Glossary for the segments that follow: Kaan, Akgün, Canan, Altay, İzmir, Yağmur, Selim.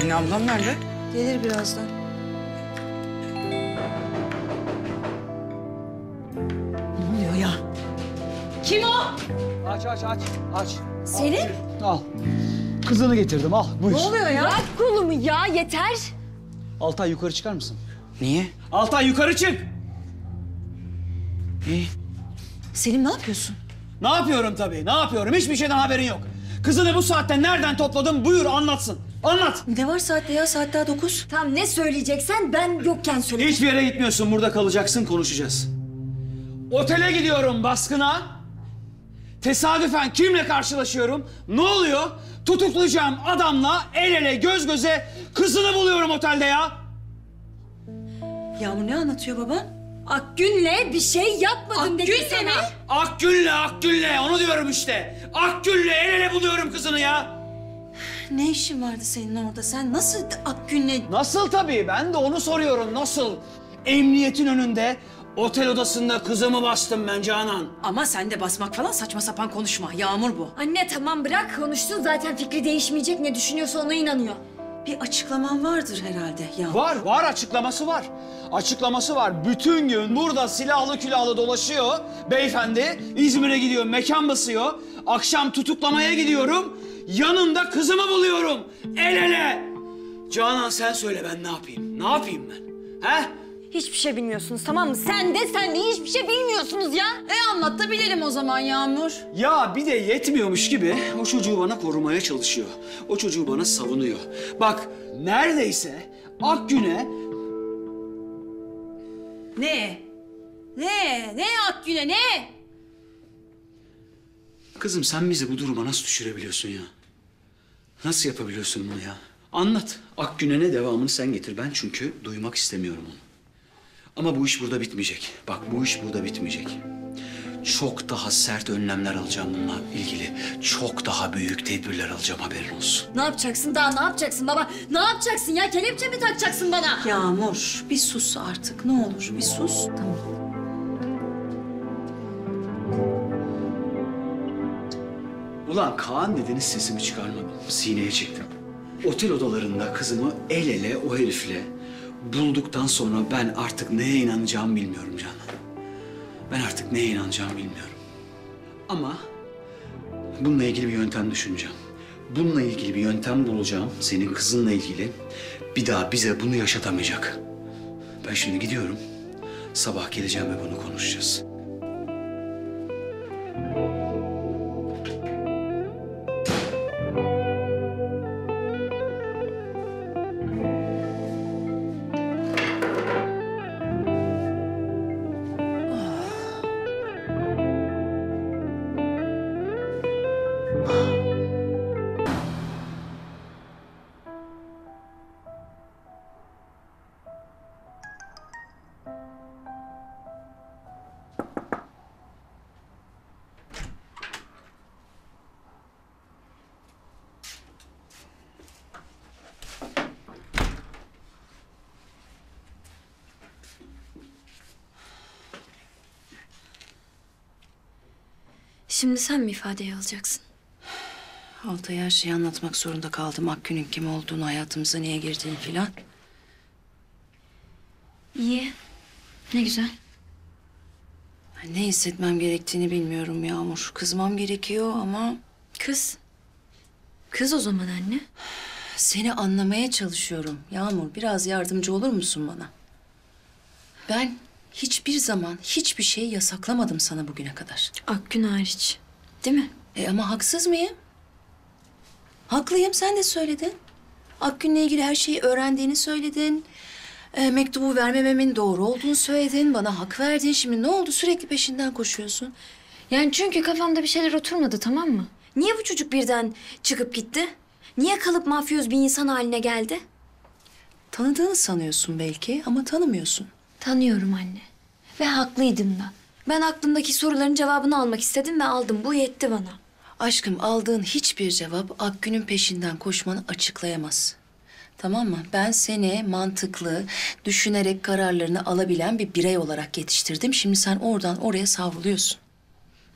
Anne ablam nerede? Gelir birazdan. Ne oluyor ya? Kim o? Aç. Selim? Al. Kızını getirdim, al. Buyur. Ne oluyor ya? Bırak kolumu ya, yeter. Altay, yukarı çıkar mısın? Niye? Altay, yukarı çık! İyi. Selim, ne yapıyorsun? Ne yapıyorum tabii, ne yapıyorum? Hiçbir şeyden haberin yok. Kızını bu saatte nereden topladın? Buyur, anlatsın. Anlat! Ne var saatte ya? Saat daha 9. Tamam, ne söyleyeceksen ben yokken söyle. Hiçbir yere gitmiyorsun, burada kalacaksın, konuşacağız. Otele gidiyorum baskına. Tesadüfen kimle karşılaşıyorum? Ne oluyor? Tutuklayacağım adamla el ele, göz göze kızını buluyorum otelde ya. Yağmur ne anlatıyor baba? Akgün'le bir şey yapmadım dedi sana. Mi? Akgün'le, onu diyorum işte. Akgün'le el ele buluyorum kızını ya. Ne işin vardı senin orada? Sen nasıl Akgün'le... Nasıl tabii, ben de onu soruyorum, nasıl? Emniyetin önünde, otel odasında kızımı bastım ben Canan. Ama sen de basmak falan saçma sapan konuşma, Yağmur bu. Anne tamam, bırak konuşsun, zaten fikri değişmeyecek, ne düşünüyorsa ona inanıyor. Bir açıklaman vardır herhalde Yağmur. Var, açıklaması var. Bütün gün burada silahlı külahlı dolaşıyor beyefendi. İzmir'e gidiyor, mekan basıyor. Akşam tutuklamaya gidiyorum. Yanımda kızımı buluyorum. El ele. Canan sen söyle, ben ne yapayım? Ne yapayım ben? He? Hiçbir şey bilmiyorsunuz, tamam mı? Sen de hiçbir şey bilmiyorsunuz ya. Anlat da bilelim o zaman Yağmur. Ya bir de yetmiyormuş gibi o çocuğu bana korumaya çalışıyor. O çocuğu bana savunuyor. Bak neredeyse Akgün'e... Ne Akgün'e ne? Kızım sen bizi bu duruma nasıl düşürebiliyorsun ya? Nasıl yapabiliyorsun bunu ya? Anlat. Akgün'e ne, devamını sen getir. Ben çünkü duymak istemiyorum onu. Ama bu iş burada bitmeyecek. Bak bu iş burada bitmeyecek. Çok daha sert önlemler alacağım bununla ilgili. Çok daha büyük tedbirler alacağım, haberin olsun. Ne yapacaksın daha, ne yapacaksın baba? Ne yapacaksın ya? Kelepçe mi takacaksın bana? Yağmur bir sus artık, ne olur bir sus. Tamam. Ulan Kaan dediniz, sesimi çıkarmadım. Sineye çektim. Otel odalarında kızımı el ele o herifle bulduktan sonra ben artık neye inanacağımı bilmiyorum Canan. Ama bununla ilgili bir yöntem düşüneceğim. Bununla ilgili bir yöntem bulacağım. Senin kızınla ilgili bir daha bize bunu yaşatamayacak. Ben şimdi gidiyorum. Sabah geleceğim ve bunu konuşacağız. Şimdi sen mi ifadeyi alacaksın? Altay'a her şeyi anlatmak zorunda kaldım. Akgün'ün kim olduğunu, hayatımıza niye girdiğini filan. İyi. Ne güzel. Ben ne hissetmem gerektiğini bilmiyorum Yağmur. Kızmam gerekiyor ama... Kız o zaman anne. Seni anlamaya çalışıyorum Yağmur. Biraz yardımcı olur musun bana? Ben... Hiçbir zaman hiçbir şey yasaklamadım sana bugüne kadar. Akgün hariç, değil mi? Ama haksız mıyım? Haklıyım, sen de söyledin. Akgün'le ilgili her şeyi öğrendiğini söyledin. Mektubu vermememin doğru olduğunu söyledin. Bana hak verdin. Şimdi ne oldu? Sürekli peşinden koşuyorsun. Yani çünkü kafamda bir şeyler oturmadı, tamam mı? Niye bu çocuk birden çıkıp gitti? Niye kalıp mafyoz bir insan haline geldi? Tanıdığını sanıyorsun belki ama tanımıyorsun. Tanıyorum anne. Ve haklıydım da. Ben aklımdaki soruların cevabını almak istedim ve aldım. Bu yetti bana. Aşkım, aldığın hiçbir cevap Akgün'ün peşinden koşmanı açıklayamaz. Tamam mı? Ben seni mantıklı, düşünerek kararlarını alabilen bir birey olarak yetiştirdim. Şimdi sen oradan oraya savruluyorsun.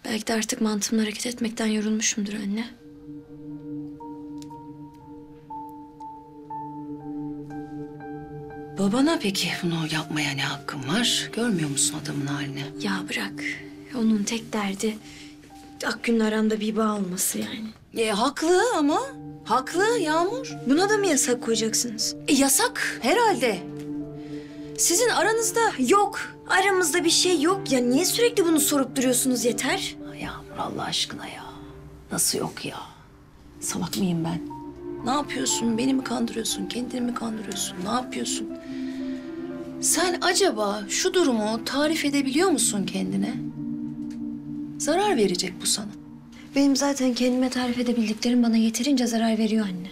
Belki de artık mantığımla hareket etmekten yorulmuşumdur anne. Babana peki bunu yapmaya ne hakkın var? Görmüyor musun adamın halini? Ya bırak. Onun tek derdi Akgün'le aramda bir bağ olması yani. Haklı ama. Haklı Yağmur. Buna da mı yasak koyacaksınız? Yasak herhalde. Sizin aranızda... Yok. Aramızda bir şey yok. Ya niye sürekli bunu sorup duruyorsunuz yeter? Yağmur Allah aşkına ya. Nasıl yok ya? Salak mıyım ben? Ne yapıyorsun? Beni mi kandırıyorsun? Kendini mi kandırıyorsun? Ne yapıyorsun? Sen acaba şu durumu tarif edebiliyor musun kendine? Zarar verecek bu sana. Benim zaten kendime tarif edebildiklerim bana yeterince zarar veriyor anne.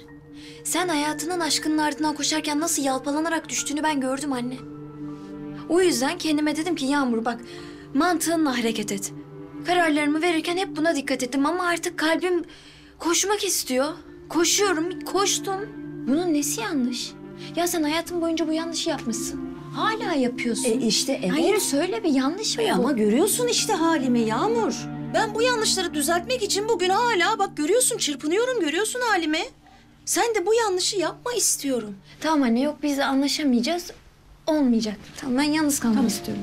Sen hayatının aşkının ardından koşarken nasıl yalpalanarak düştüğünü ben gördüm anne. O yüzden kendime dedim ki Yağmur bak mantığınla hareket et. Kararlarımı verirken hep buna dikkat ettim ama artık kalbim koşmak istiyor. Koşuyorum, koştum. Bunun nesi yanlış? Ya sen hayatın boyunca bu yanlışı yapmışsın. Hala yapıyorsun. İşte evet. Hayır söyle bir yanlış mı bu? Ama görüyorsun işte halimi Yağmur. Ben bu yanlışları düzeltmek için bugün hala bak görüyorsun çırpınıyorum görüyorsun halimi. Sen de bu yanlışı yapma istiyorum. Tamam anne yok biz anlaşamayacağız. Olmayacak. Tamam ben yalnız kalmak istiyorum.